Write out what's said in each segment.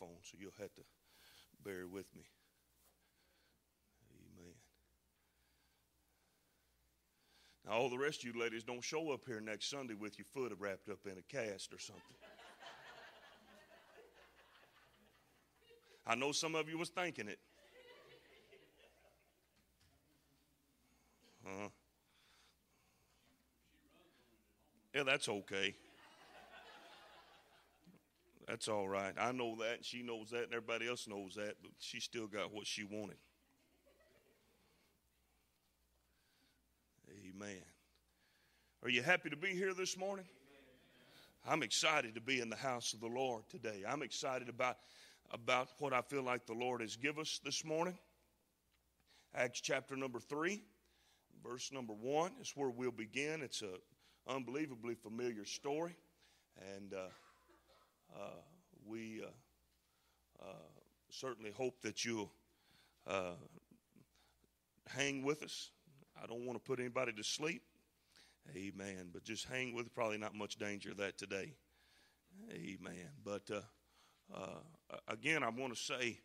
phone, so you'll have to bear with me. Amen. Now, all the rest of you ladies, don't show up here next Sunday with your foot wrapped up in a cast or something. I know some of you was thinking it. Yeah, that's okay. That's all right. I know that, and she knows that, and everybody else knows that, but she still got what she wanted. Amen. Are you happy to be here this morning? I'm excited to be in the house of the Lord today. I'm excited about what I feel like the Lord has given us this morning. Acts chapter number 3, verse number 1 is where we'll begin. It's an unbelievably familiar story, and we certainly hope that you'll hang with us. I don't want to put anybody to sleep. Amen. But just hang with. Probably not much danger of that today. Amen. But again, I want to say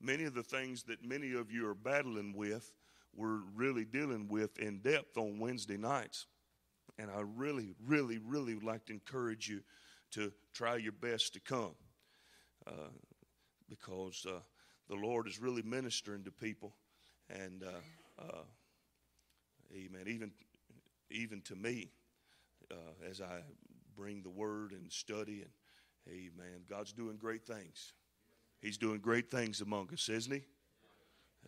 many of the things that many of you are battling with, we're really dealing with in depth on Wednesday nights. And I really, really, really would like to encourage you to try your best to come because the Lord is really ministering to people, and amen, even to me as I bring the word and study, and amen, God's doing great things. He's doing great things among us, isn't he?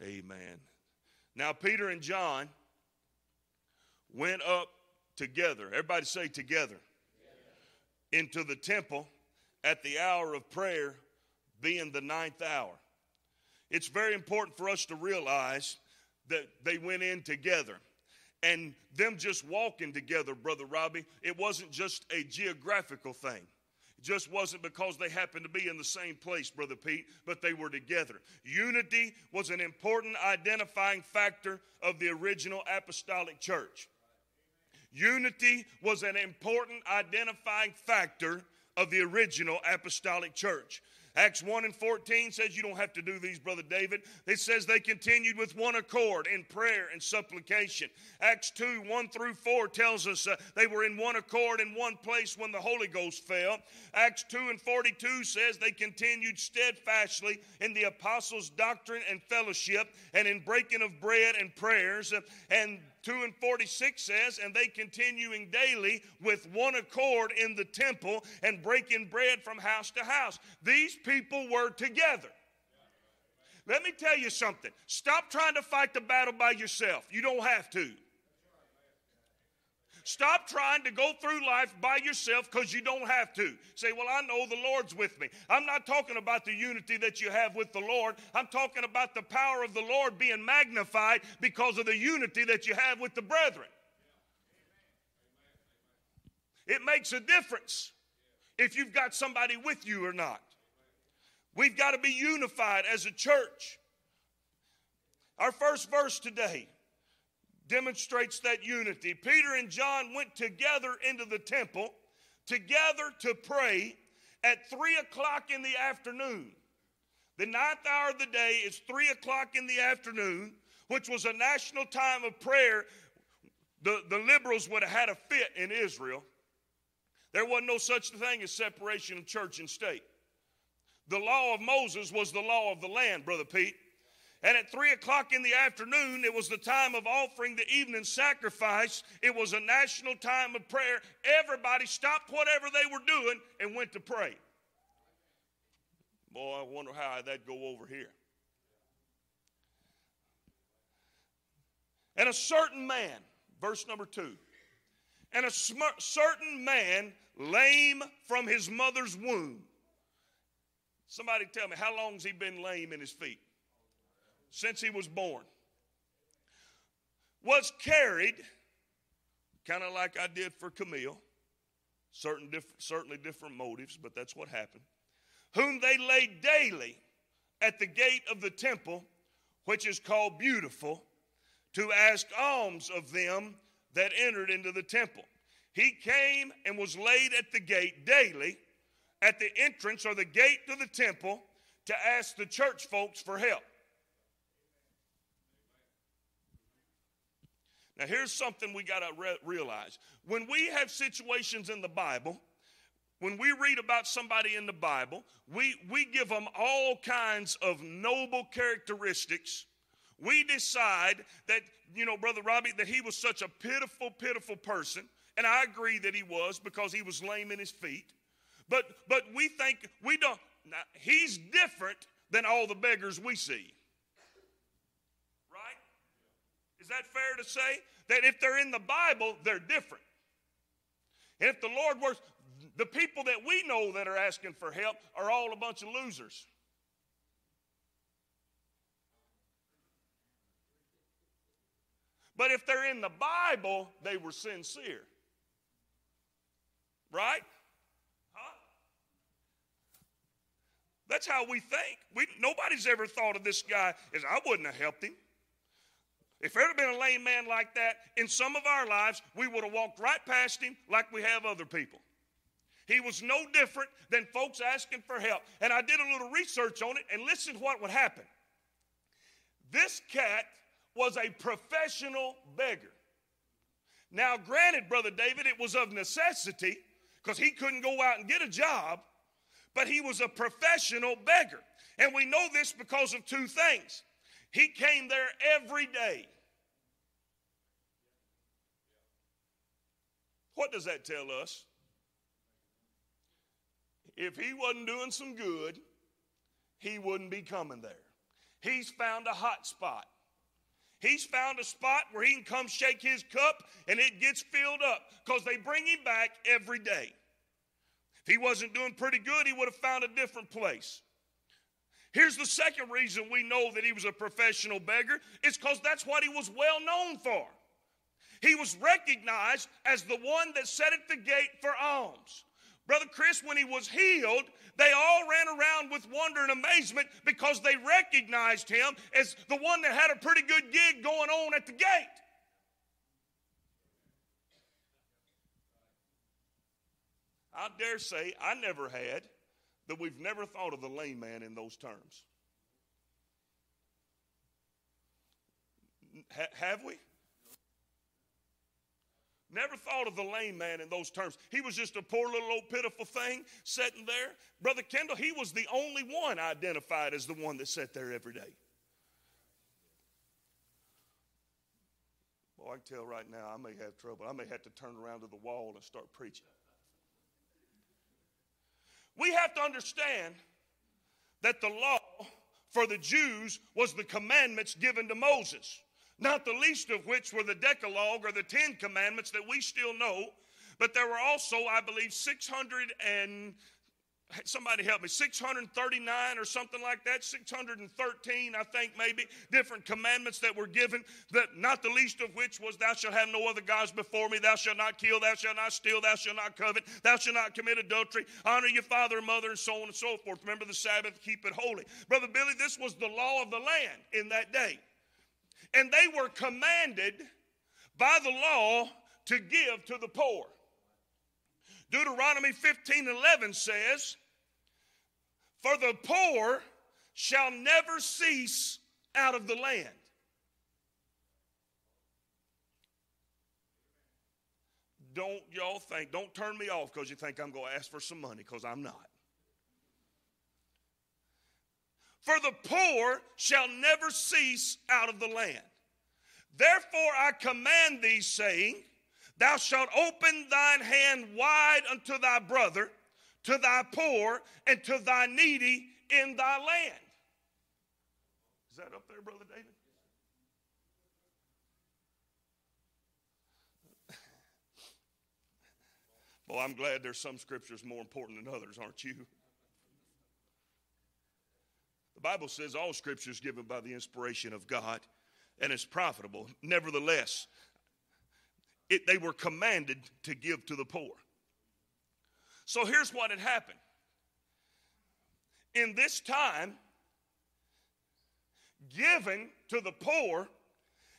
Amen. Now Peter and John went up together, everybody say together, into the temple at the hour of prayer, being the 9th hour. It's very important for us to realize that they went in together. And them just walking together, Brother Robbie, it wasn't just a geographical thing. It just wasn't because they happened to be in the same place, Brother Pete, but they were together. Unity was an important identifying factor of the original apostolic church. Unity was an important identifying factor of the original apostolic church. Acts 1:14 says, you don't have to do these, Brother David. It says they continued with one accord in prayer and supplication. Acts 2:1-4 tells us they were in one accord in one place when the Holy Ghost fell. Acts 2:42 says they continued steadfastly in the apostles' doctrine and fellowship and in breaking of bread and prayers. And 2:46 says, and they continuing daily with one accord in the temple and breaking bread from house to house. These people were together. Let me tell you something. Stop trying to fight the battle by yourself. You don't have to. Stop trying to go through life by yourself because you don't have to. Say, well, I know the Lord's with me. I'm not talking about the unity that you have with the Lord. I'm talking about the power of the Lord being magnified because of the unity that you have with the brethren. It makes a difference if you've got somebody with you or not. We've got to be unified as a church. Our first verse today demonstrates that unity. Peter and John went together into the temple, together to pray at 3:00 in the afternoon. The 9th hour of the day is 3:00 in the afternoon, which was a national time of prayer. The liberals would have had a fit in Israel. There wasn't no such thing as separation of church and state. The law of Moses was the law of the land, Brother Pete. And at 3:00 in the afternoon, it was the time of offering the evening sacrifice. It was a national time of prayer. Everybody stopped whatever they were doing and went to pray. Boy, I wonder how that'd go over here. And a certain man, verse number 2, and a certain man lame from his mother's womb. Somebody tell me, how long's he been lame in his feet? Since he was born, was carried, kind of like I did for Camille, certainly different motives, but that's what happened, whom they laid daily at the gate of the temple, which is called Beautiful, to ask alms of them that entered into the temple. He came and was laid at the gate daily, at the entrance or the gate to the temple to ask the church folks for help. Now, here's something we got to realize. When we have situations in the Bible, when we read about somebody in the Bible, we give them all kinds of noble characteristics. We decide that, you know, Brother Robbie, that he was such a pitiful, pitiful person. And I agree that he was, because he was lame in his feet. But we think we don't. Now, he's different than all the beggars we see. Right? Is that fair to say? That if they're in the Bible, they're different. And if the Lord works, the people that we know that are asking for help are all a bunch of losers. But if they're in the Bible, they were sincere. Right? Huh? That's how we think. Nobody's ever thought of this guy as, I wouldn't have helped him. If there had been a lame man like that in some of our lives, we would have walked right past him like we have other people. He was no different than folks asking for help. And I did a little research on it, and listen to what would happen. This cat was a professional beggar. Now, granted, Brother David, it was of necessity because he couldn't go out and get a job, but he was a professional beggar. And we know this because of two things. He came there every day. What does that tell us? If he wasn't doing some good, he wouldn't be coming there. He's found a hot spot. He's found a spot where he can come shake his cup and it gets filled up, because they bring him back every day. If he wasn't doing pretty good, he would have found a different place. Here's the second reason we know that he was a professional beggar. It's because that's what he was well known for. He was recognized as the one that sat at the gate for alms. Brother Chris, when he was healed, they all ran around with wonder and amazement because they recognized him as the one that had a pretty good gig going on at the gate. I dare say I never had, that we've never thought of the lame man in those terms. Have we? Never thought of the lame man in those terms. He was just a poor little old pitiful thing sitting there. Brother Kendall, he was the only one identified as the one that sat there every day. Boy, I can tell right now I may have trouble. I may have to turn around to the wall and start preaching. We have to understand that the law for the Jews was the commandments given to Moses. Not the least of which were the Decalogue, or the Ten Commandments, that we still know. But there were also, I believe, 639 or something like that, 613, I think, maybe, different commandments that were given, that not the least of which was, thou shalt have no other gods before me, thou shalt not kill, thou shalt not steal, thou shalt not covet, thou shalt not commit adultery, honor your father and mother, and so on and so forth. Remember the Sabbath, keep it holy. Brother Billy, this was the law of the land in that day. And they were commanded by the law to give to the poor. Deuteronomy 15:11 says, for the poor shall never cease out of the land. Don't y'all think, don't turn me off because you think I'm going to ask for some money, because I'm not. For the poor shall never cease out of the land. Therefore I command thee, saying, thou shalt open thine hand wide unto thy brother, to thy poor, and to thy needy in thy land. Is that up there, Brother David? Well, I'm glad there's some scriptures more important than others, aren't you? The Bible says all scripture is given by the inspiration of God and is profitable. Nevertheless, they were commanded to give to the poor. So here's what had happened. In this time, giving to the poor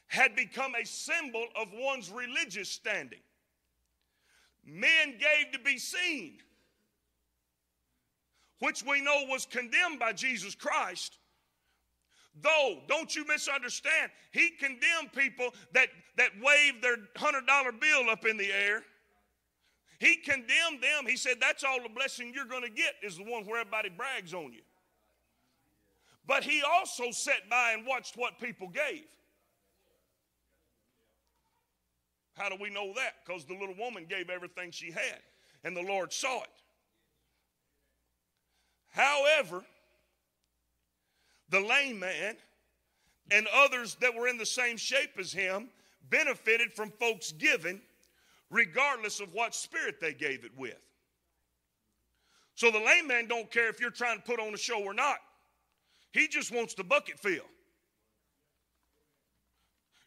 had become a symbol of one's religious standing. Men gave to be seen. which we know was condemned by Jesus Christ. Though, don't you misunderstand, he condemned people that waved their $100 bill up in the air. He condemned them. He said, that's all the blessing you're going to get is the one where everybody brags on you. But he also sat by and watched what people gave. How do we know that? Because the little woman gave everything she had, and the Lord saw it. However, the lame man and others that were in the same shape as him benefited from folks giving regardless of what spirit they gave it with. So the lame man don't care if you're trying to put on a show or not. He just wants the bucket filled.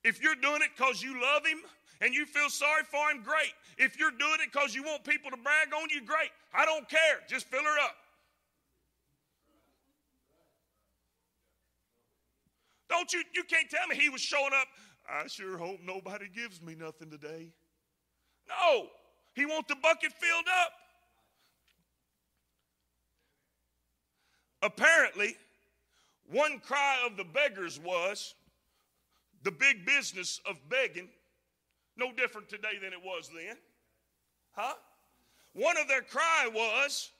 If you're doing it because you love him and you feel sorry for him, great. If you're doing it because you want people to brag on you, great. I don't care. Just fill her up. You can't tell me he was showing up, I sure hope nobody gives me nothing today. No, he wants the bucket filled up. Apparently, one cry of the beggars was the big business of begging, no different today than it was then. Huh? One of their cry was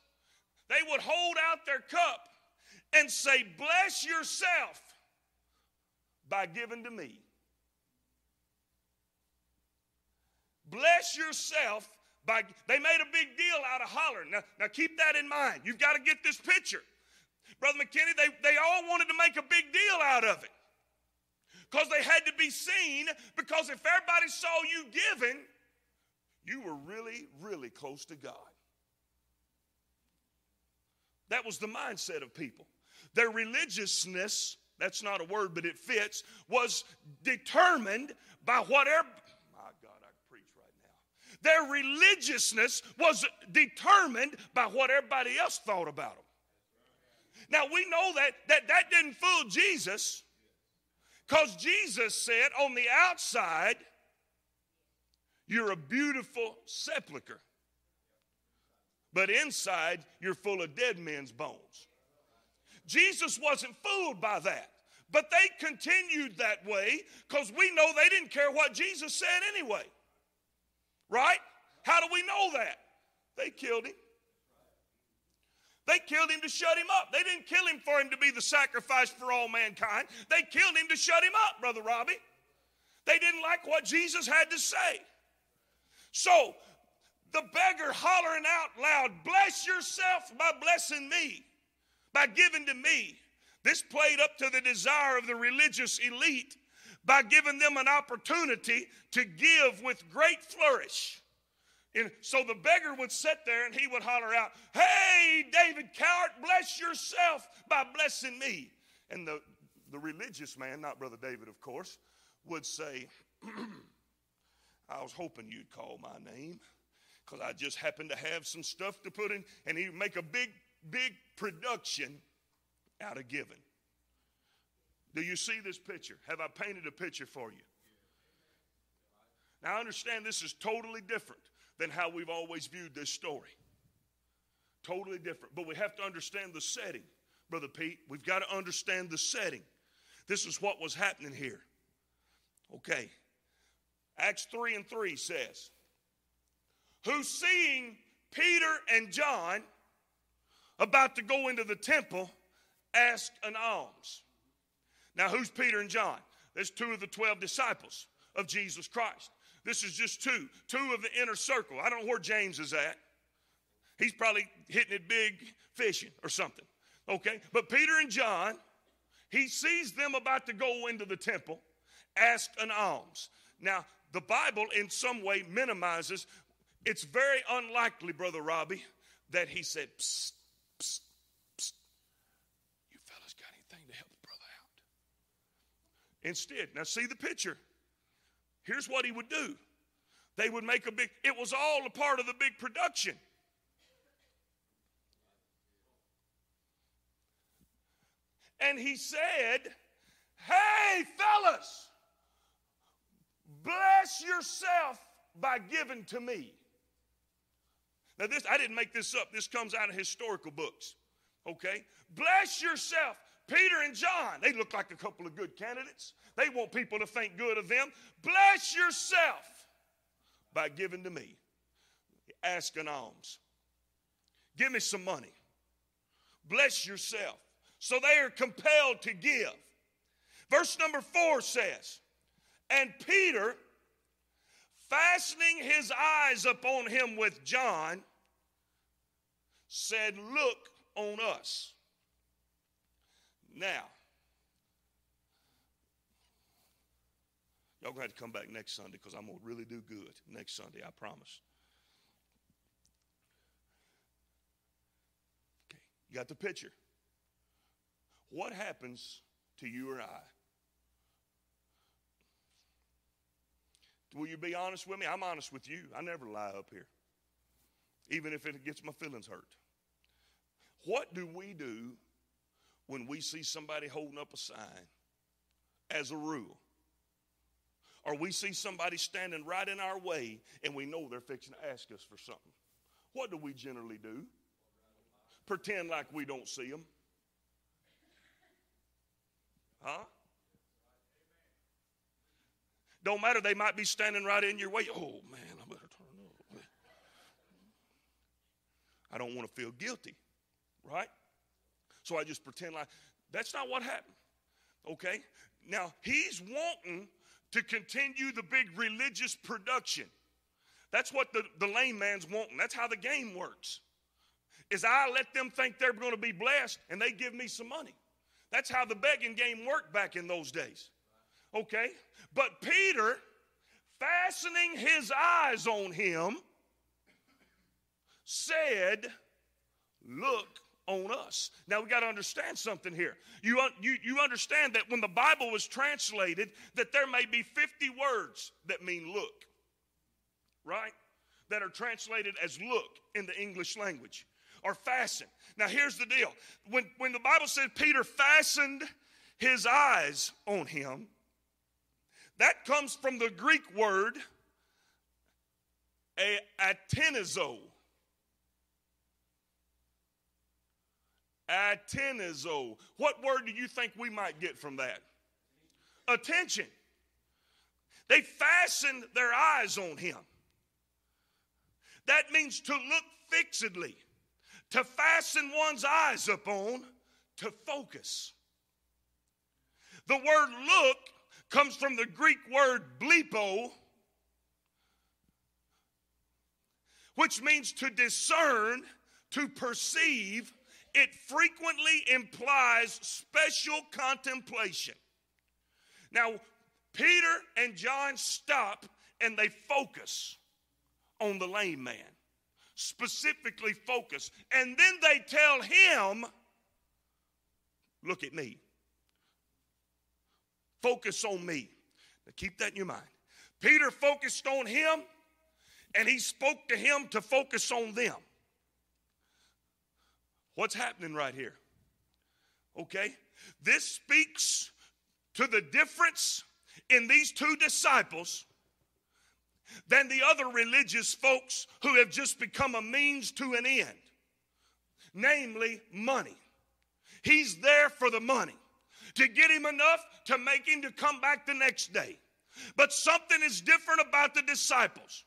they would hold out their cup and say, bless yourself by giving to me. Bless yourself by, they made a big deal out of hollering. Now keep that in mind. You've got to get this picture. Brother McKinney, they all wanted to make a big deal out of it because they had to be seen, because if everybody saw you giving, you were really, really close to God. That was the mindset of people. Their religiousness, that's not a word, but it fits, was determined by whatever, my God, I can preach right now. Their religiousness was determined by what everybody else thought about them. Now, we know that didn't fool Jesus, because Jesus said, on the outside, you're a beautiful sepulcher, but inside, you're full of dead men's bones. Jesus wasn't fooled by that, but they continued that way because we know they didn't care what Jesus said anyway, right? How do we know that? They killed him. They killed him to shut him up. They didn't kill him for him to be the sacrifice for all mankind. They killed him to shut him up, Brother Robbie. They didn't like what Jesus had to say. So the beggar hollering out loud, bless yourself by blessing me, by giving to me. This played up to the desire of the religious elite by giving them an opportunity to give with great flourish. And so the beggar would sit there and he would holler out, hey, David Cowart, bless yourself by blessing me. And the religious man, not Brother David, of course, would say, I was hoping you'd call my name because I just happened to have some stuff to put in. And he'd make a big production out of giving. Do you see this picture? Have I painted a picture for you? Now, I understand this is totally different than how we've always viewed this story. Totally different. But we have to understand the setting, Brother Pete. We've got to understand the setting. This is what was happening here. Okay. Acts 3:3 says, who seeing Peter and John about to go into the temple, asked an alms. Now, who's Peter and John? There's two of the 12 disciples of Jesus Christ. This is just two of the inner circle. I don't know where James is at. He's probably hitting it big fishing or something. Okay, but Peter and John, he sees them about to go into the temple, asked an alms. Now, the Bible in some way minimizes. It's very unlikely, Brother Robbie, that he said, psst, psst, psst. You fellas got anything to help the brother out? Instead, now see the picture. Here's what he would do. They would make a big, it was all a part of the big production. And he said, hey, fellas, bless yourself by giving to me. Now, I didn't make this up. This comes out of historical books. Okay? Bless yourself. Peter and John, they look like a couple of good candidates. They want people to think good of them. Bless yourself by giving to me. Ask an alms. Give me some money. Bless yourself. So they are compelled to give. Verse number 4 says, and Peter, fastening his eyes upon him with John, said, look on us. Now, y'all going to have to come back next Sunday because I'm going to really do good next Sunday, I promise. Okay, you got the picture. What happens to you or I? Will you be honest with me? I'm honest with you. I never lie up here, even if it gets my feelings hurt. What do we do when we see somebody holding up a sign as a rule? Or we see somebody standing right in our way and we know they're fixing to ask us for something. What do we generally do? Pretend like we don't see them. Huh? Don't matter, they might be standing right in your way. Oh, man, I better turn up. I don't want to feel guilty, right? So I just pretend like that's not what happened, okay? Now, he's wanting to continue the big religious production. That's what the lame man's wanting. That's how the game works, is I let them think they're going to be blessed, and they give me some money. That's how the begging game worked back in those days. Okay, but Peter, fastening his eyes on him, said, look on us. Now, we got to understand something here. You understand that when the Bible was translated, that there may be 50 words that mean look, right? That are translated as look in the English language, or fasten. Now, here's the deal. When the Bible said Peter fastened his eyes on him, that comes from the Greek word atenizo. Atenizo. What word do you think we might get from that? Attention. They fastened their eyes on him. That means to look fixedly, to fasten one's eyes upon, to focus. The word look comes from the Greek word blepo, which means to discern, to perceive. It frequently implies special contemplation. Now, Peter and John stop and they focus on the lame man, specifically focus. And then they tell him, look at me. Focus on me. Now keep that in your mind. Peter focused on him, and he spoke to him to focus on them. What's happening right here? Okay? This speaks to the difference in these two disciples than the other religious folks who have just become a means to an end, namely money. He's there for the money, to get him enough to make him to come back the next day. But something is different about the disciples.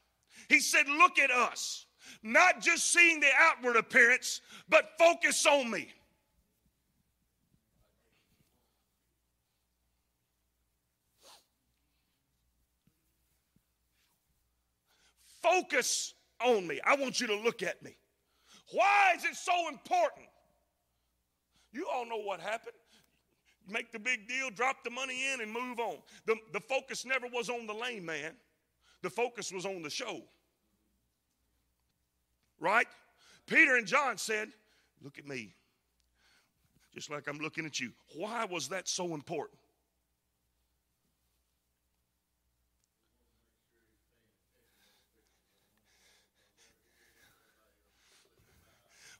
He said, look at us, not just seeing the outward appearance, but focus on me. Focus on me. I want you to look at me. Why is it so important? You all know what happened. Make the big deal, drop the money in, and move on. The focus never was on the lame man. The focus was on the show. Right? Peter and John said, look at me, just like I'm looking at you. Why was that so important?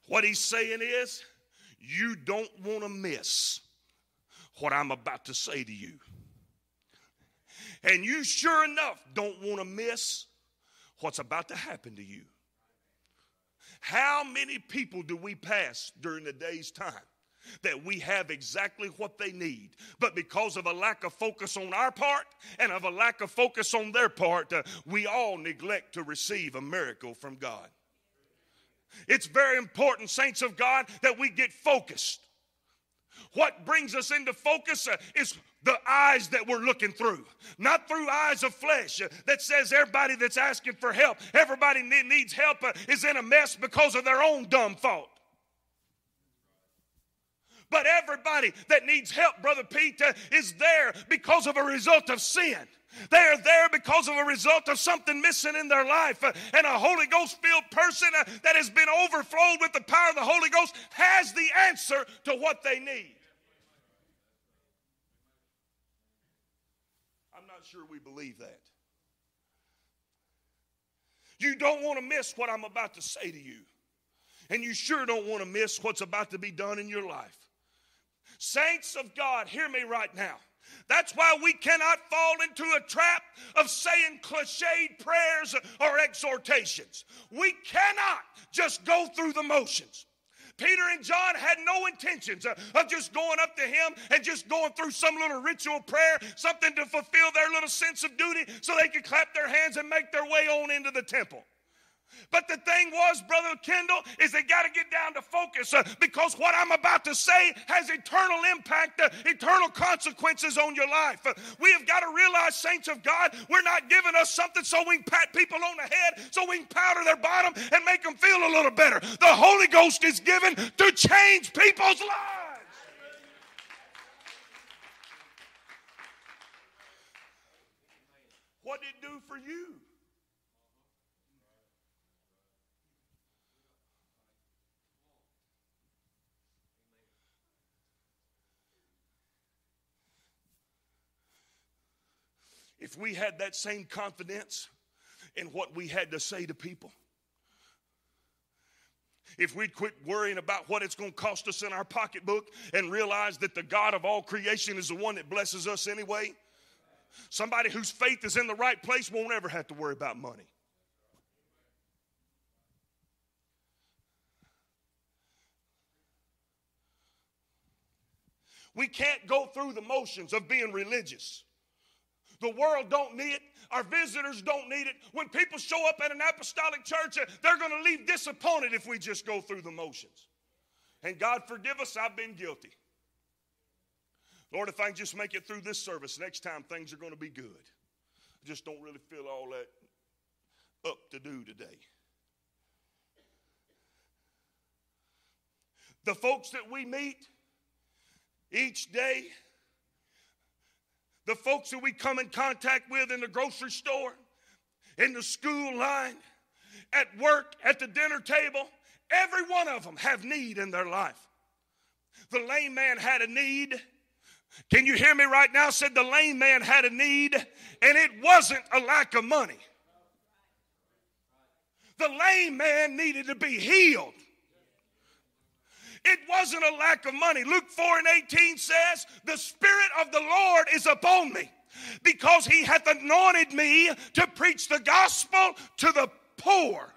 What he's saying is, you don't want to miss what I'm about to say to you. And you sure enough don't want to miss what's about to happen to you. How many people do we pass during the day's time that we have exactly what they need, but because of a lack of focus on our part and of a lack of focus on their part, we all neglect to receive a miracle from God? It's very important, saints of God, that we get focused. What brings us into focus is the eyes that we're looking through, not through eyes of flesh that says everybody that's asking for help, everybody that needs help is in a mess because of their own dumb fault. But everybody that needs help, Brother Pete, is there because of a result of sin. They are there because of a result of something missing in their life. And a Holy Ghost-filled person that has been overflowed with the power of the Holy Ghost has the answer to what they need. I'm not sure we believe that. You don't want to miss what I'm about to say to you. And you sure don't want to miss what's about to be done in your life. Saints of God, hear me right now. That's why we cannot fall into a trap of saying cliched prayers or exhortations. We cannot just go through the motions. Peter and John had no intentions of just going up to him and just going through some little ritual prayer, something to fulfill their little sense of duty so they could clap their hands and make their way on into the temple. But the thing was, Brother Kendall, is they got to get down to focus because what I'm about to say has eternal impact, eternal consequences on your life. We have got to realize, saints of God, we're not giving us something so we can pat people on the head, so we can powder their bottom and make them feel a little better. The Holy Ghost is given to change people's lives. What did it do for you? If we had that same confidence in what we had to say to people, if we'd quit worrying about what it's going to cost us in our pocketbook and realize that the God of all creation is the one that blesses us anyway, somebody whose faith is in the right place won't ever have to worry about money. We can't go through the motions of being religious. The world don't need it. Our visitors don't need it. When people show up at an apostolic church, they're going to leave disappointed if we just go through the motions. And God forgive us, I've been guilty. Lord, if I can just make it through this service, next time things are going to be good. I just don't really feel all that up to do today. The folks that we meet each day, the folks that we come in contact with in the grocery store, in the school line, at work, at the dinner table, every one of them have need in their life. The lame man had a need. Can you hear me right now? Said the lame man had a need, and it wasn't a lack of money. The lame man needed to be healed. It wasn't a lack of money. Luke 4:18 says, the Spirit of the Lord is upon me because he hath anointed me to preach the gospel to the poor.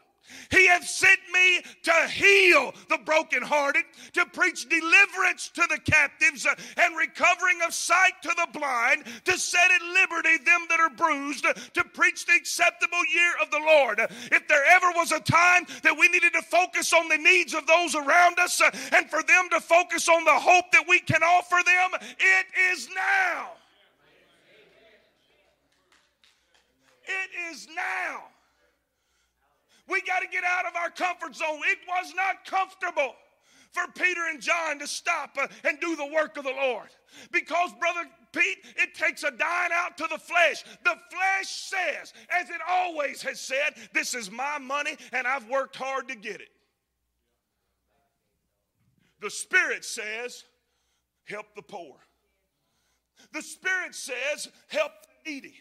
He hath sent me to heal the brokenhearted, to preach deliverance to the captives and recovering of sight to the blind, to set at liberty them that are bruised, to preach the acceptable year of the Lord. If there ever was a time that we needed to focus on the needs of those around us and for them to focus on the hope that we can offer them, it is now. It is now. We got to get out of our comfort zone. It was not comfortable for Peter and John to stop and do the work of the Lord. Because, Brother Pete, it takes a dying out to the flesh. The flesh says, as it always has said, this is my money and I've worked hard to get it. The Spirit says, help the poor. The Spirit says, help the needy.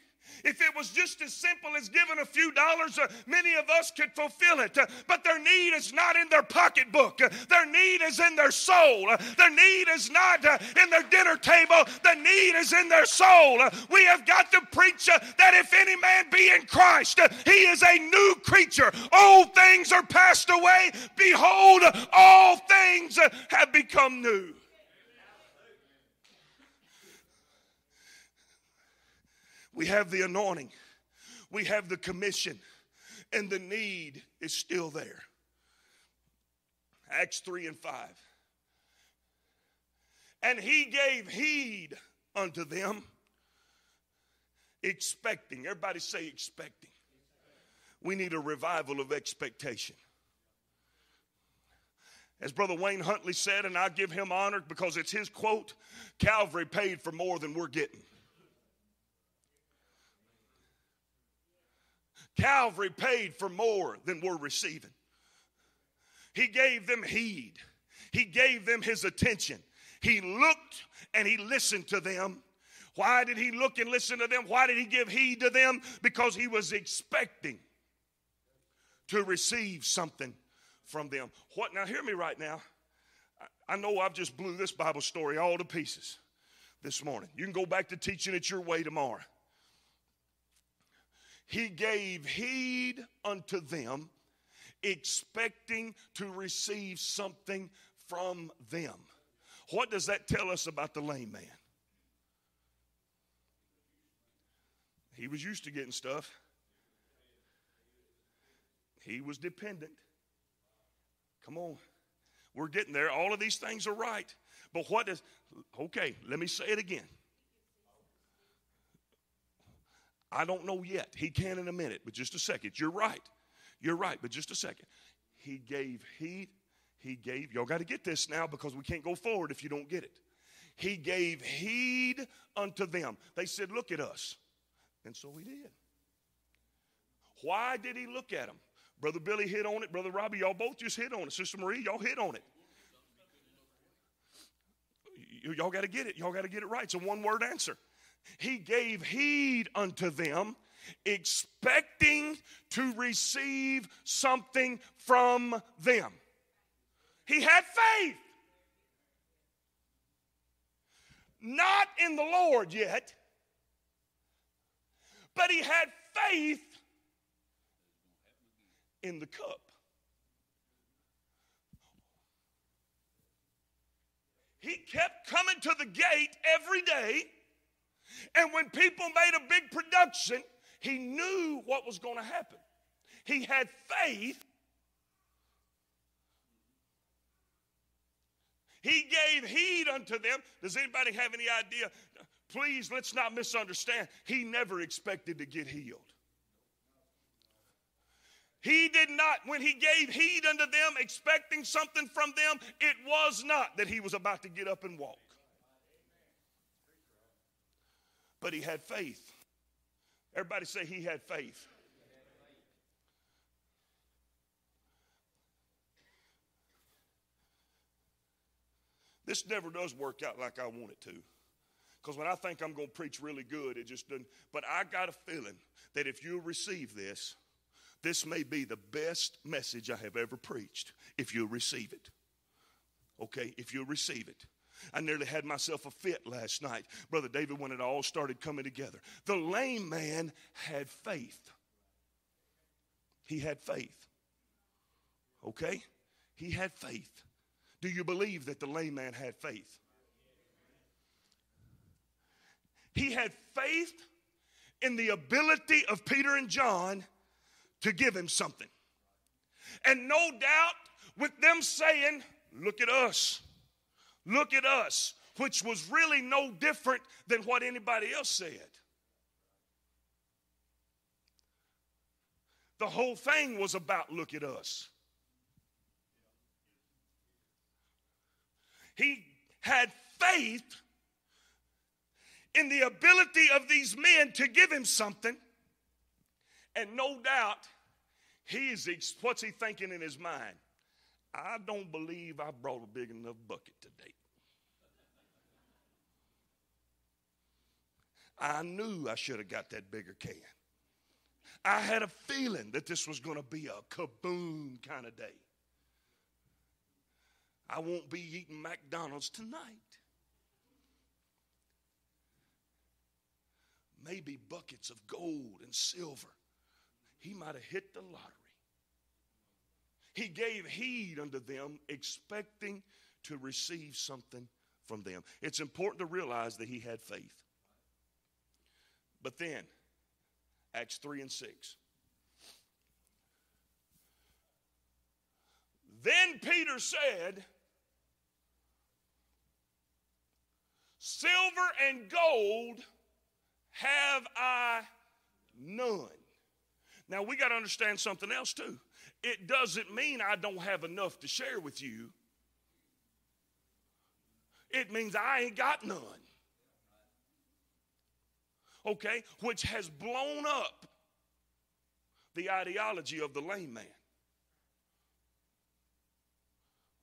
If it was just as simple as giving a few dollars, many of us could fulfill it. But their need is not in their pocketbook. Their need is in their soul. Their need is not in their dinner table. The need is in their soul. We have got to preach that if any man be in Christ, he is a new creature. Old things are passed away. Behold, all things have become new. We have the anointing. We have the commission. And the need is still there. Acts 3 and 5. And he gave heed unto them, expecting. Everybody say expecting. We need a revival of expectation. As Brother Wayne Huntley said, and I give him honor because it's his quote, Calvary paid for more than we're getting. Calvary paid for more than we're receiving. He gave them heed. He gave them his attention. He looked and he listened to them. Why did he look and listen to them? Why did he give heed to them? Because he was expecting to receive something from them. What? Now hear me right now. I know I've just blew this Bible story all to pieces this morning. You can go back to teaching it your way tomorrow. He gave heed unto them, expecting to receive something from them. What does that tell us about the lame man? He was used to getting stuff. He was dependent. Come on. We're getting there. All of these things are right. But what does, okay, let me say it again. I don't know yet. He can in a minute, but just a second. You're right. You're right, but just a second. He gave heed. He gave, y'all got to get this now because we can't go forward if you don't get it. He gave heed unto them. They said, look at us. And so he did. Why did he look at them? Brother Billy hit on it. Brother Robbie, y'all both just hit on it. Sister Marie, y'all hit on it. Y'all got to get it. Y'all got to get it right. It's a one-word answer. He gave heed unto them, expecting to receive something from them. He had faith. Not in the Lord yet, but he had faith in the cup. He kept coming to the gate every day. And when people made a big production, he knew what was going to happen. He had faith. He gave heed unto them. Does anybody have any idea? Please, let's not misunderstand. He never expected to get healed. He did not. When he gave heed unto them, expecting something from them, it was not that he was about to get up and walk. But he had faith. Everybody say he had faith. This never does work out like I want it to. Because when I think I'm going to preach really good, it just doesn't. But I got a feeling that if you'll receive this, this may be the best message I have ever preached. If you'll receive it. Okay, if you'll receive it. I nearly had myself a fit last night, Brother David, when it all started coming together. The lame man had faith. He had faith. Okay? He had faith. Do you believe that the lame man had faith? He had faith in the ability of Peter and John to give him something. And no doubt with them saying, look at us. Look at us, which was really no different than what anybody else said. The whole thing was about look at us. He had faith in the ability of these men to give him something. And no doubt, what's he thinking in his mind? I don't believe I brought a big enough bucket today. I knew I should have got that bigger can. I had a feeling that this was going to be a kaboom kind of day. I won't be eating McDonald's tonight. Maybe buckets of gold and silver. He might have hit the lottery. He gave heed unto them, expecting to receive something from them. It's important to realize that he had faith. But then, Acts 3 and 6. Then Peter said, silver and gold have I none. Now, we got to understand something else, too. It doesn't mean I don't have enough to share with you. It means I ain't got none. Okay? Which has blown up the ideology of the lame man.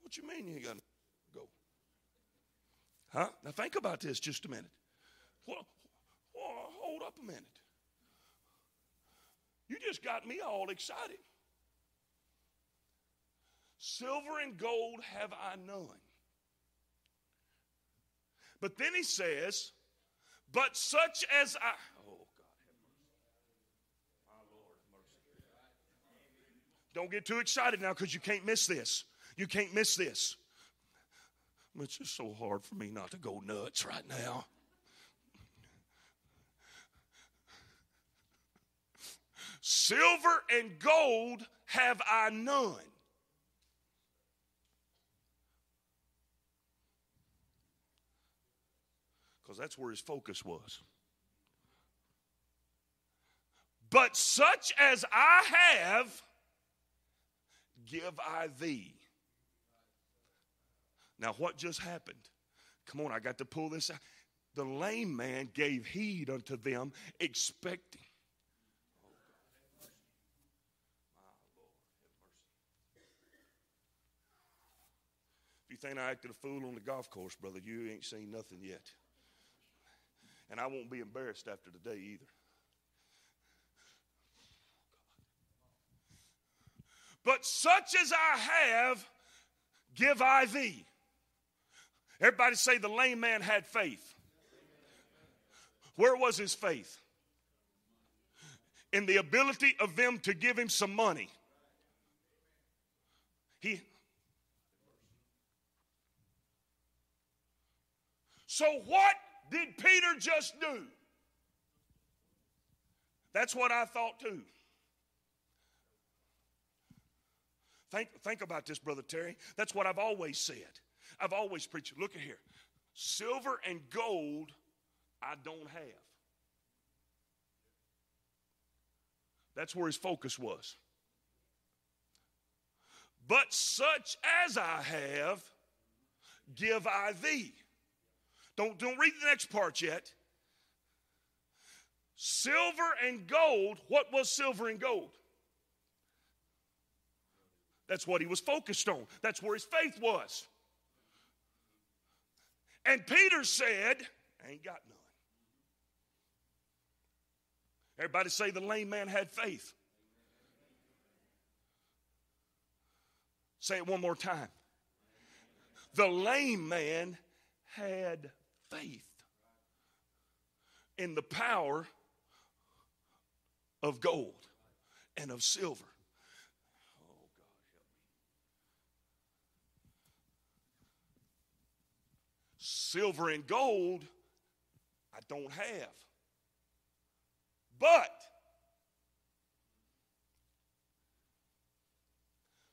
What you mean you ain't got to go? Huh? Now, think about this just a minute. Well, hold up a minute. You just got me all excited. Silver and gold have I none. But then he says, but such as I, oh God, have mercy. My Lord, have mercy. Don't get too excited now because you can't miss this. You can't miss this. It's just so hard for me not to go nuts right now. Silver and gold have I none. Because that's where his focus was. But such as I have, give I thee. Now what just happened? Come on, I got to pull this out. The lame man gave heed unto them, expecting. You think I acted a fool on the golf course, brother, you ain't seen nothing yet. And I won't be embarrassed after today either. But such as I have, give I thee. Everybody say the lame man had faith. Where was his faith? In the ability of them to give him some money. So what did Peter just do? That's what I thought too. Think about this, Brother Terry. That's what I've always said. I've always preached. Look at here. Silver and gold I don't have. That's where his focus was. But such as I have, give I thee. Don't read the next part yet. Silver and gold, what was silver and gold? That's what he was focused on. That's where his faith was. And Peter said, I ain't got none. Everybody say the lame man had faith. Say it one more time. The lame man had faith in the power of gold and of silver. Oh, God, help me. Silver and gold I don't have. But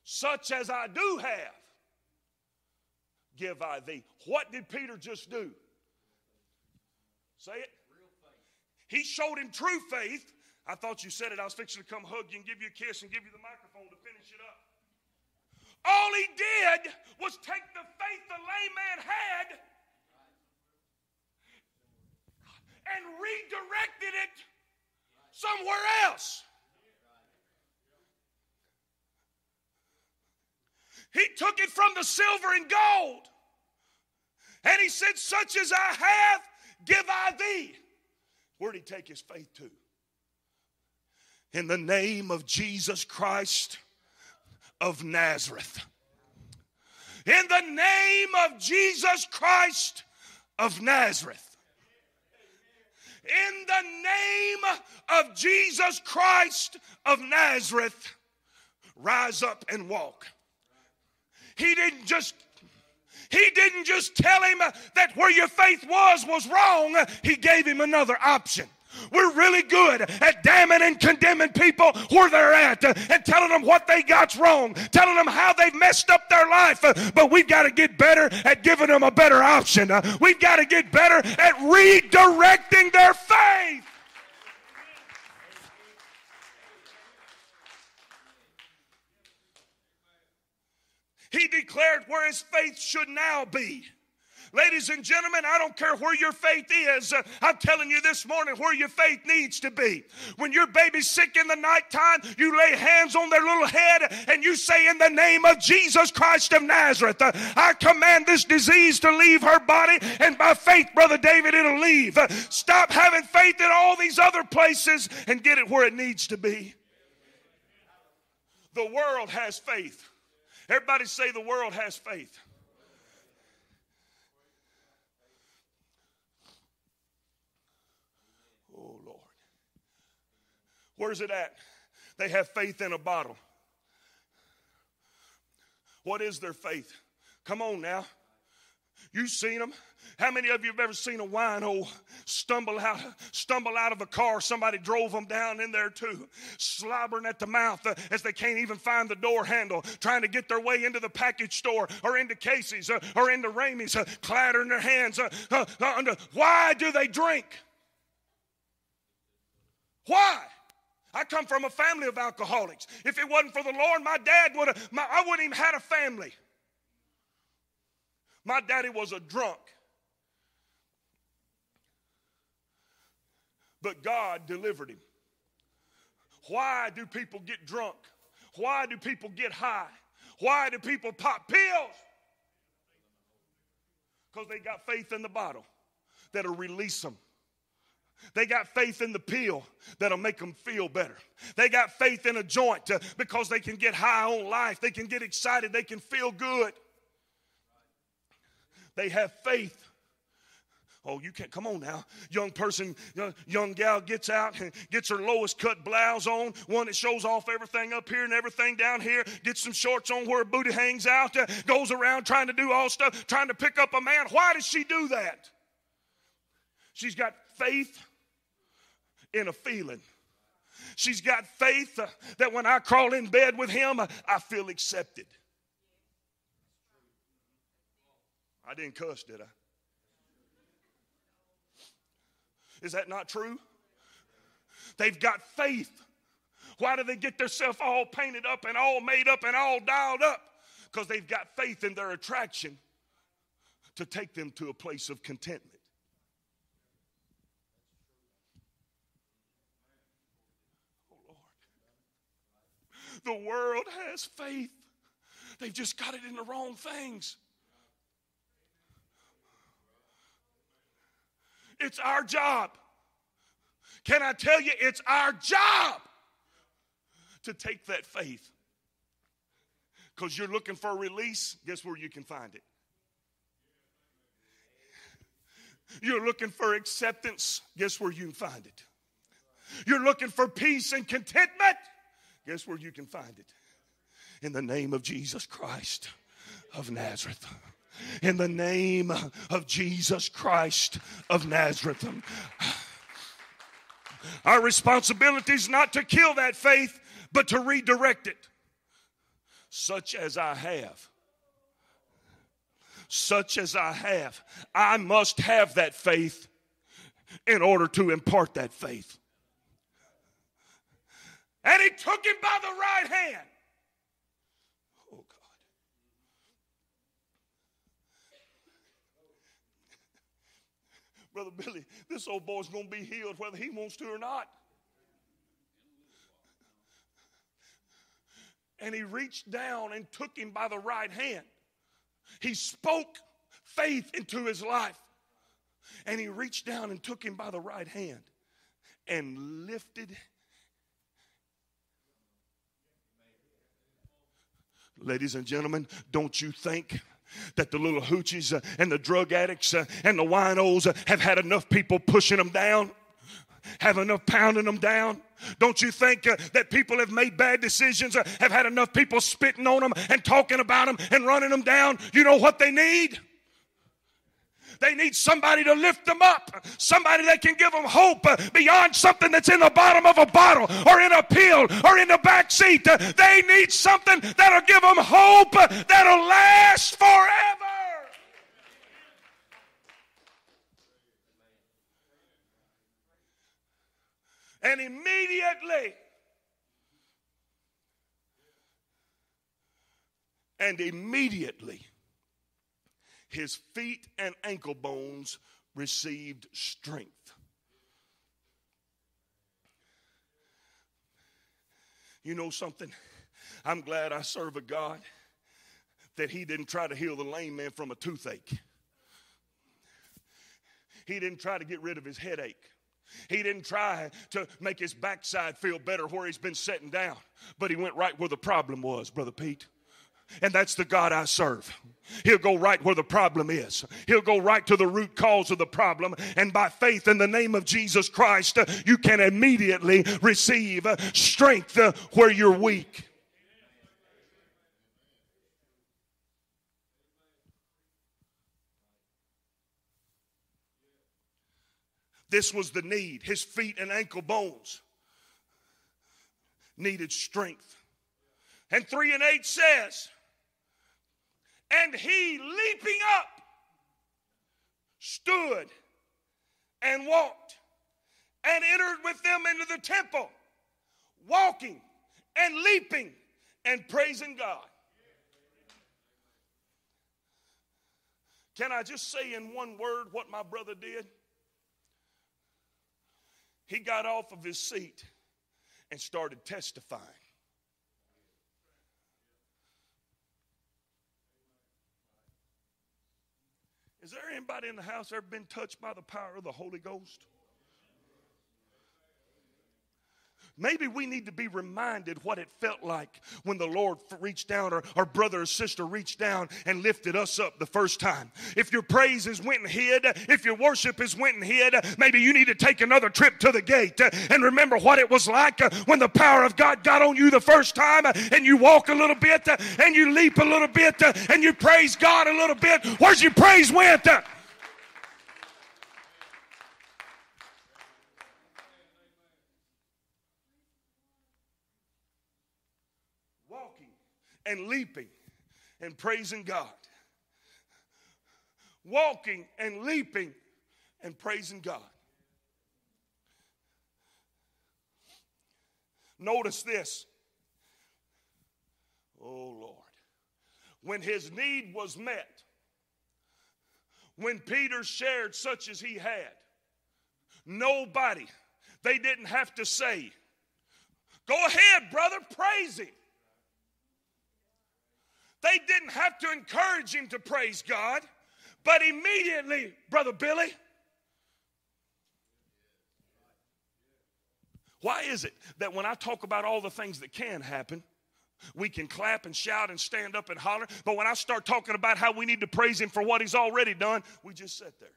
such as I do have, give I thee. What did Peter just do? Say it. He showed him true faith. I thought you said it. I was fixing to come hug you and give you a kiss and give you the microphone to finish it up. All he did was take the faith the lame man had and redirected it somewhere else. He took it from the silver and gold. And he said, such as I have, give I thee. Where did he take his faith to? In the name of Jesus Christ of Nazareth. In the name of Jesus Christ of Nazareth. In the name of Jesus Christ of Nazareth, rise up and walk. He didn't just tell him that where your faith was wrong. He gave him another option. We're really good at damning and condemning people where they're at and telling them what they got's wrong, telling them how they've messed up their life. But we've got to get better at giving them a better option. We've got to get better at redirecting their faith. He declared where his faith should now be. Ladies and gentlemen, I don't care where your faith is. I'm telling you this morning where your faith needs to be. When your baby's sick in the nighttime, you lay hands on their little head and you say, in the name of Jesus Christ of Nazareth, I command this disease to leave her body, and by faith, Brother David, it'll leave. Stop having faith in all these other places and get it where it needs to be. The world has faith. Everybody say the world has faith. Oh, Lord. Where's it at? They have faith in a bottle. What is their faith? Come on now. You've seen them. How many of you have ever seen a wino stumble out of a car? Somebody drove them down in there too, slobbering at the mouth as they can't even find the door handle, trying to get their way into the package store or into Casey's or into Ramey's, clattering their hands. Why do they drink? Why? I come from a family of alcoholics. If it wasn't for the Lord, I wouldn't even had a family. My daddy was a drunk. But God delivered him. Why do people get drunk? Why do people get high? Why do people pop pills? Because they got faith in the bottle that'll release them. They got faith in the pill that'll make them feel better. They got faith in a joint because they can get high on life. They can get excited. They can feel good. They have faith. Oh, you can't, come on now. Young gal gets out and gets her lowest cut blouse on, one that shows off everything up here and everything down here, gets some shorts on where her booty hangs out, goes around trying to do all stuff, trying to pick up a man. Why does she do that? She's got faith in a feeling. She's got faith that when I crawl in bed with him, I feel accepted. I didn't cuss, did I? Is that not true? They've got faith. Why do they get themselves all painted up and all made up and all dialed up? Because they've got faith in their attraction to take them to a place of contentment. Oh, Lord. The world has faith. They've just got it in the wrong things. It's our job. Can I tell you, it's our job to take that faith. Because you're looking for a release, guess where you can find it? You're looking for acceptance, guess where you can find it? You're looking for peace and contentment, guess where you can find it? In the name of Jesus Christ of Nazareth. In the name of Jesus Christ of Nazareth. Our responsibility is not to kill that faith, but to redirect it. Such as I have. Such as I have. I must have that faith in order to impart that faith. And he took him by the right hand. Brother Billy, this old boy's going to be healed whether he wants to or not. And he reached down and took him by the right hand. He spoke faith into his life. And he reached down and took him by the right hand and lifted. Ladies and gentlemen, don't you think that the little hoochies and the drug addicts and the winos have had enough people pushing them down? Have enough pounding them down? Don't you think that people have made bad decisions, have had enough people spitting on them and talking about them and running them down? You know what they need? They need somebody to lift them up, somebody that can give them hope beyond something that's in the bottom of a bottle or in a pill or in the back seat. They need something that'll give them hope that'll last forever. And immediately, his feet and ankle bones received strength. You know something? I'm glad I serve a God that he didn't try to heal the lame man from a toothache. He didn't try to get rid of his headache. He didn't try to make his backside feel better where he's been sitting down, but he went right where the problem was, Brother Pete. And that's the God I serve. He'll go right where the problem is. He'll go right to the root cause of the problem. And by faith in the name of Jesus Christ, you can immediately receive strength where you're weak. This was the need. His feet and ankle bones needed strength. And 3:8 says, and he, leaping up, stood and walked and entered with them into the temple, walking and leaping and praising God. Can I just say in one word what my brother did? He got off of his seat and started testifying. Is there anybody in the house ever been touched by the power of the Holy Ghost? Maybe we need to be reminded what it felt like when the Lord reached down, or our brother or sister reached down and lifted us up the first time. If your praises went and hid, if your worship is went and hid, maybe you need to take another trip to the gate and remember what it was like when the power of God got on you the first time, and you walk a little bit, and you leap a little bit, and you praise God a little bit. Where's your praise went? And leaping and praising God. Walking and leaping and praising God. Notice this. Oh, Lord. When his need was met, when Peter shared such as he had, nobody, they didn't have to say, go ahead, brother, praise him. They didn't have to encourage him to praise God, but immediately, Brother Billy, why is it that when I talk about all the things that can happen, we can clap and shout and stand up and holler, but when I start talking about how we need to praise him for what he's already done, we just sit there?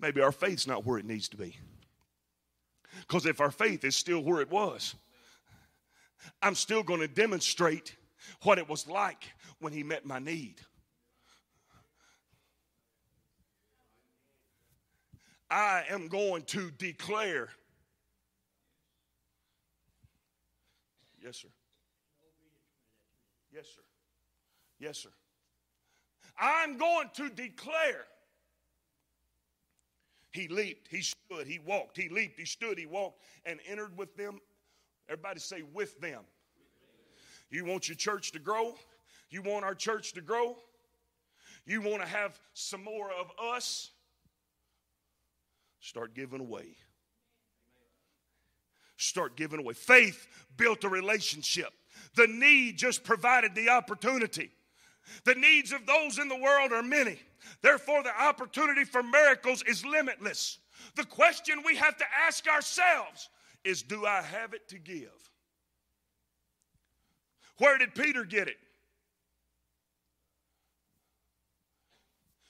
Maybe our faith's not where it needs to be. Because if our faith is still where it was, I'm still going to demonstrate what it was like when he met my need. I am going to declare. Yes, sir. Yes, sir. Yes, sir. I'm going to declare. He leaped, he stood, he walked, he leaped, he stood, he walked, and entered with them. Everybody say, with them. You want your church to grow? You want our church to grow? You want to have some more of us? Start giving away. Start giving away. Faith built a relationship. The need just provided the opportunity. The needs of those in the world are many. Therefore, the opportunity for miracles is limitless. The question we have to ask ourselves is, do I have it to give? Where did Peter get it?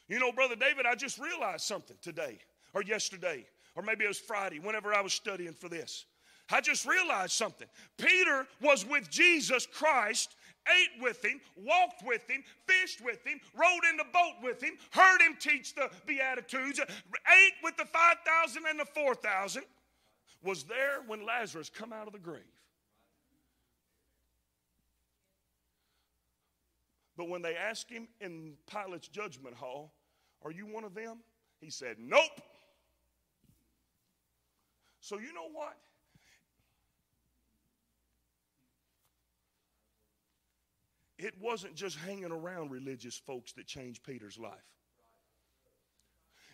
You know, Brother David, I just realized something today or yesterday, or maybe it was Friday, whenever I was studying for this. I just realized something. Peter was with Jesus Christ, ate with him, walked with him, fished with him, rode in the boat with him, heard him teach the Beatitudes, ate with the 5,000 and the 4,000, was there when Lazarus come out of the grave. But when they asked him in Pilate's judgment hall, are you one of them? He said, nope. So you know what? It wasn't just hanging around religious folks that changed Peter's life.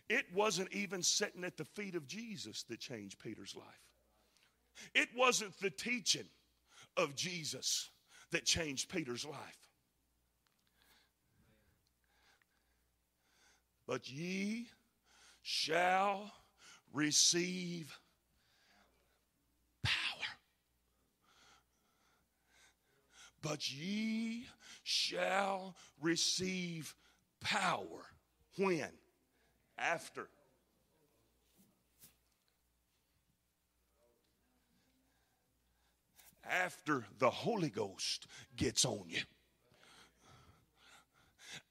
It wasn't even sitting at the feet of Jesus that changed Peter's life. It wasn't the teaching of Jesus that changed Peter's life. But ye shall receive power. But ye shall receive power. When? After. After the Holy Ghost gets on you.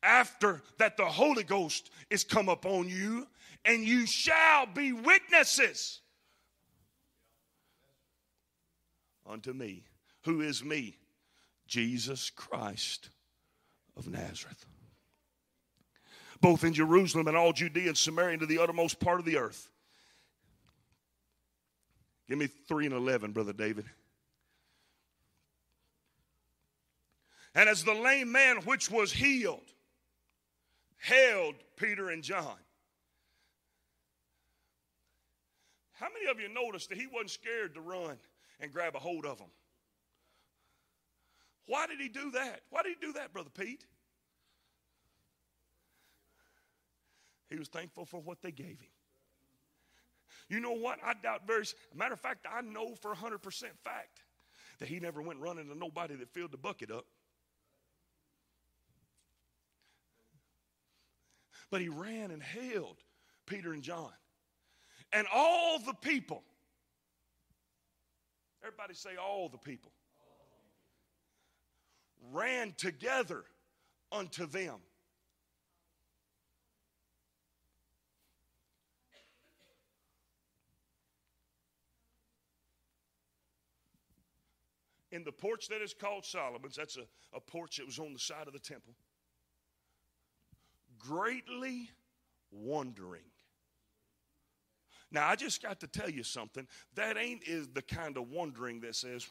After that, the Holy Ghost is come upon you, and you shall be witnesses unto me. Who is me? Jesus Christ of Nazareth. Both in Jerusalem and all Judea and Samaria and to the uttermost part of the earth. Give me 3:11, Brother David. And as the lame man which was healed held Peter and John. How many of you noticed that he wasn't scared to run and grab a hold of them? Why did he do that? Why did he do that, Brother Pete? He was thankful for what they gave him. You know what? I doubt very, matter of fact, I know for 100% fact that he never went running to nobody that filled the bucket up. But he ran and held Peter and John. And all the people. Everybody say all the people. Ran together unto them. In the porch that is called Solomon's, that's a porch that was on the side of the temple. Greatly wondering. Now, I just got to tell you something. That ain't is the kind of wondering that says,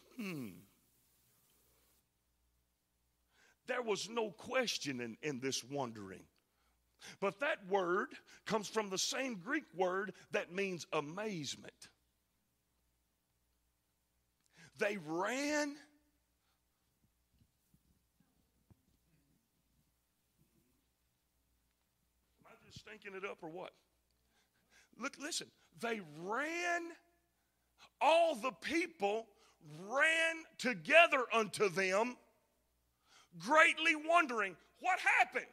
There was no question in this wondering. But that word comes from the same Greek word that means amazement. They ran stinking it up or what? Look, listen, they ran, all the people ran together unto them, greatly wondering what happened.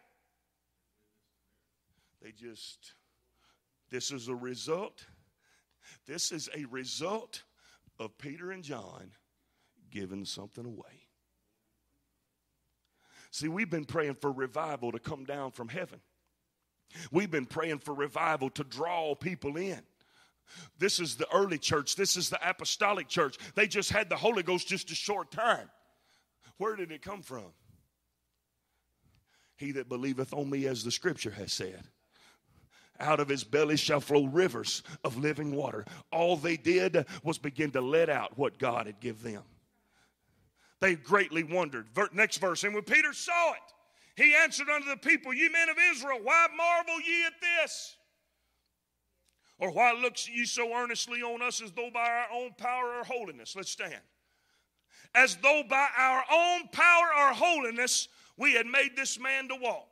This is a result of Peter and John giving something away. See, we've been praying for revival to come down from heaven. We've been praying for revival to draw people in. This is the early church. This is the apostolic church. They just had the Holy Ghost just a short time. Where did it come from? He that believeth on me, as the scripture has said. Out of his belly shall flow rivers of living water. All they did was begin to let out what God had given them. They greatly wondered. Next verse. And when Peter saw it, he answered unto the people, ye men of Israel, why marvel ye at this? Or why look ye so earnestly on us as though by our own power or holiness? Let's stand. as though by our own power or holiness we had made this man to walk.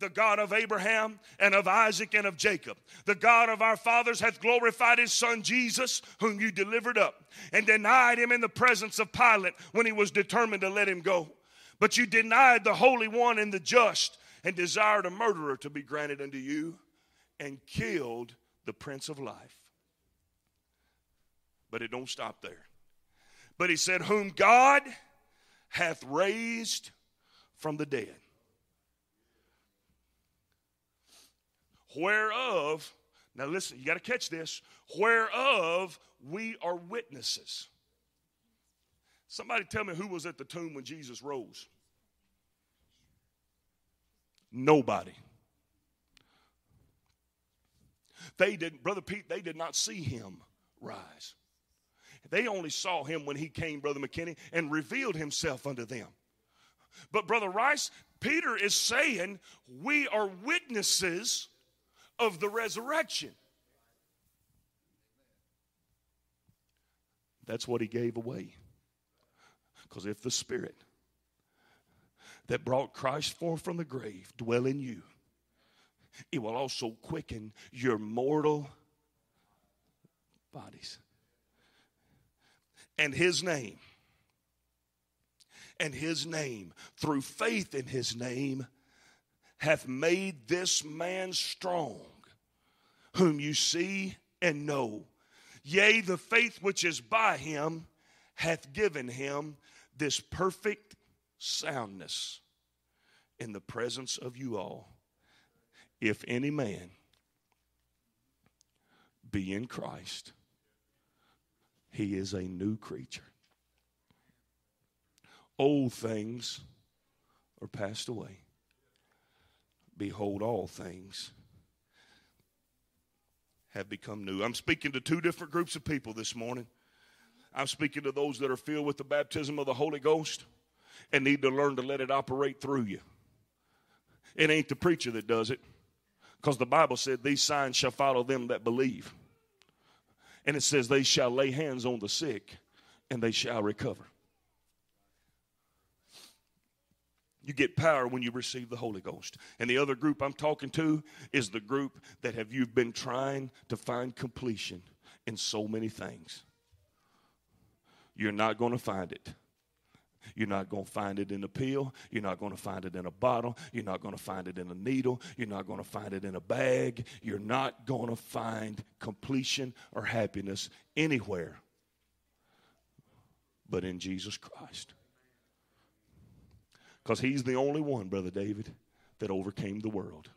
The God of Abraham and of Isaac and of Jacob, the God of our fathers, hath glorified his son Jesus, whom you delivered up and denied him in the presence of Pilate when he was determined to let him go. But you denied the Holy One and the just, and desired a murderer to be granted unto you, and killed the Prince of Life. But it don't stop there. But he said, whom God hath raised from the dead, whereof, now listen, you got to catch this, whereof we are witnesses. Somebody tell me who was at the tomb when Jesus rose. Nobody. They didn't, Brother Pete, they did not see him rise. They only saw him when he came, Brother McKinney, and revealed himself unto them. But Brother Rice, Peter is saying we are witnesses of the resurrection. That's what he gave away. Because if the Spirit that brought Christ forth from the grave dwell in you, it will also quicken your mortal bodies. And his name, through faith in his name, hath made this man strong, whom you see and know. Yea, the faith which is by him hath given him this perfect soundness in the presence of you all. If any man be in Christ, he is a new creature. Old things are passed away. Behold, all things have become new. I'm speaking to two different groups of people this morning. I'm speaking to those that are filled with the baptism of the Holy Ghost and need to learn to let it operate through you. It ain't the preacher that does it, because the Bible said these signs shall follow them that believe. And it says they shall lay hands on the sick and they shall recover. You get power when you receive the Holy Ghost. And the other group I'm talking to is the group that have you've been trying to find completion in so many things. You're not going to find it. You're not going to find it in a pill. You're not going to find it in a bottle. You're not going to find it in a needle. You're not going to find it in a bag. You're not going to find completion or happiness anywhere but in Jesus Christ. Because he's the only one, Brother David, that overcame the world.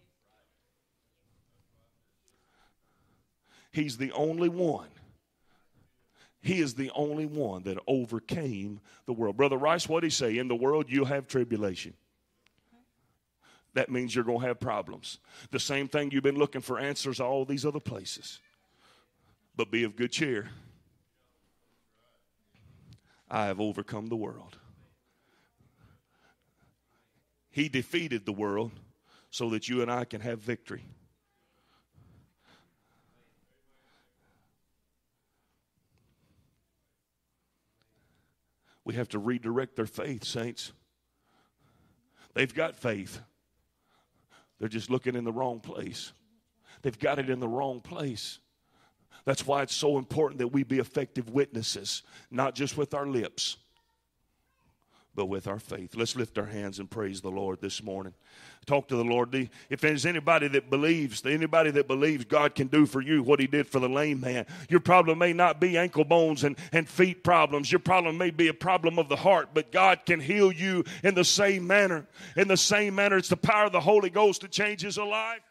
He's the only one. He is the only one that overcame the world. Brother Rice, what did he say? In the world, you'll have tribulation. That means you're going to have problems. The same thing you've been looking for answers all these other places. But be of good cheer. I have overcome the world. He defeated the world so that you and I can have victory. We have to redirect their faith, saints. They've got faith. They're just looking in the wrong place. They've got it in the wrong place. That's why it's so important that we be effective witnesses, not just with our lips, but with our faith. Let's lift our hands and praise the Lord this morning. Talk to the Lord. If there's anybody that believes God can do for you what he did for the lame man, your problem may not be ankle bones and feet problems. Your problem may be a problem of the heart, but God can heal you in the same manner. In the same manner, it's the power of the Holy Ghost that changes a life.